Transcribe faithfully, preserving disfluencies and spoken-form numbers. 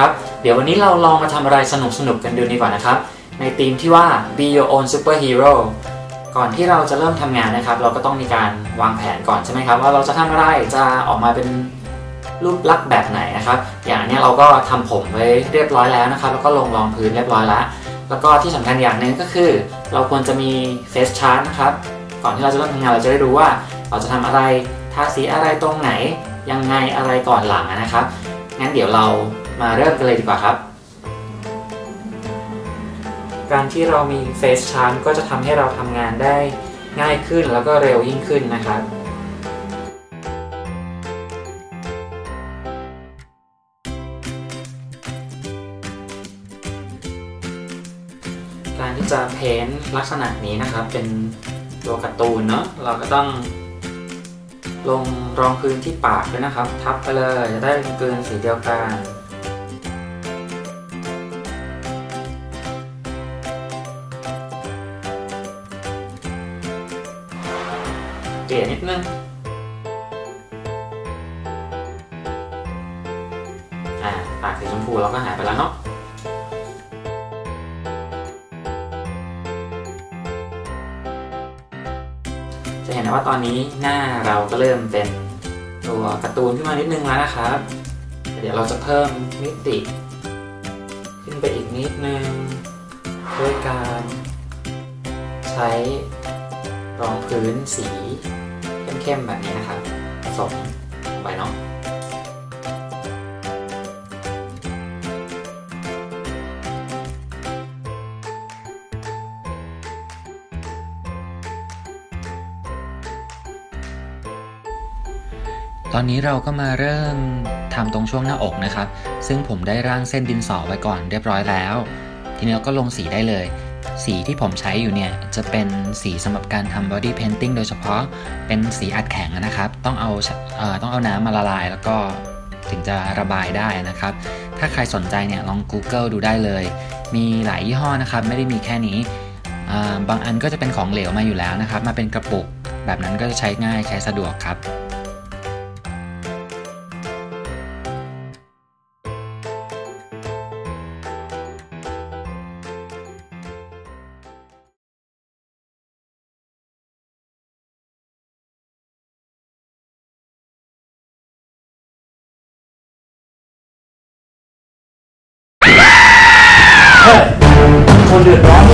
นะครับเดี๋ยววันนี้เราลองมาทำอะไรสนุกสนุกกันดูดีกว่านะครับในธีมที่ว่า Be Your Own Superhero ก่อนที่เราจะเริ่มทำงานนะครับเราก็ต้องมีการวางแผนก่อนใช่ไหมครับว่าเราจะทำอะไรจะออกมาเป็นรูปลักษณ์แบบไหนนะครับอย่างนี้เราก็ทำผมไว้เรียบร้อยแล้วนะครับแล้วก็ลงรองพื้นเรียบร้อยแล้วแล้วก็ที่สำคัญอย่างหนึ่งก็คือเราควรจะมี Face Chart นะครับก่อนที่เราจะเริ่มทำงานเราจะได้รู้ว่าเราจะทำอะไรทาสีอะไรตรงไหนยังไงอะไรก่อนหลังนะครับงั้นเดี๋ยวเรามาเริ่มกันเลยดีกว่าครับการที่เรามี Face Chart ก็จะทำให้เราทำงานได้ง่ายขึ้นแล้วก็เร็วยิ่งขึ้นนะครับการที่จะเพ้นท์ลักษณะนี้นะครับเป็นตัวการ์ตูนเนาะเราก็ต้องลงรองพื้นที่ปากด้วยนะครับทับไปเลยจะได้เป็นกลืนสีเดียวกันเกลี่ยนิดนึงอ่าปากสีชมพูเราก็หายไปแล้วเนาะจะเห็นนะว่าตอนนี้หน้าเราก็เริ่มเป็นตัวการ์ตูนขึ้นมานิดนึงแล้วนะครับเดี๋ยวเราจะเพิ่มมิติขึ้นไปอีกนิดนึงด้วยการใช้รองพื้นสีเข้มๆแบบนี้นะครับผสมลงไปเนาะตอนนี้เราก็มาเริ่มทำตรงช่วงหน้าอกนะครับซึ่งผมได้ร่างเส้นดินสอไว้ก่อนเรียบร้อยแล้วทีนี้เราก็ลงสีได้เลยสีที่ผมใช้อยู่เนี่ยจะเป็นสีสำหรับการทำ body painting โดยเฉพาะเป็นสีอัดแข็งนะครับต้องเอาเอ่อต้องเอาน้ำมาละลายแล้วก็ถึงจะระบายได้นะครับถ้าใครสนใจเนี่ยลอง Google ดูได้เลยมีหลายยี่ห้อนะครับไม่ได้มีแค่นี้บางอันก็จะเป็นของเหลวมาอยู่แล้วนะครับมาเป็นกระปุกแบบนั้นก็จะใช้ง่ายใช้สะดวกครับ